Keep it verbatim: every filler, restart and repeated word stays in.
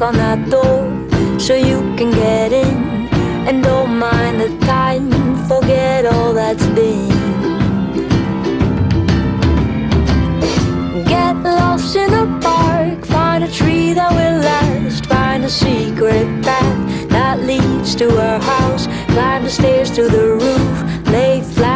knock on that door so you can get in. And don't mind the time, forget all that's been. Get lost in a park, find a tree that will last. Find a secret path that leads to our house. Climb the stairs to the roof, lay flat